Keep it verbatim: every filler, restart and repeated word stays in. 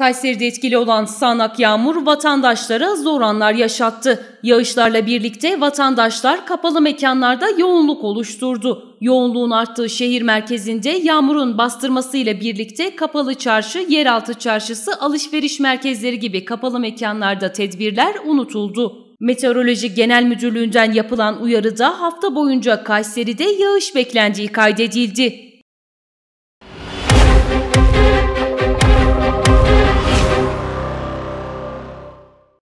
Kayseri'de etkili olan sağanak yağmur vatandaşlara zor anlar yaşattı. Yağışlarla birlikte vatandaşlar kapalı mekanlarda yoğunluk oluşturdu. Yoğunluğun arttığı şehir merkezinde yağmurun bastırmasıyla birlikte Kapalı Çarşı, Yeraltı Çarşısı, alışveriş merkezleri gibi kapalı mekanlarda tedbirler unutuldu. Meteoroloji Genel Müdürlüğü'nden yapılan uyarıda hafta boyunca Kayseri'de yağış beklendiği kaydedildi.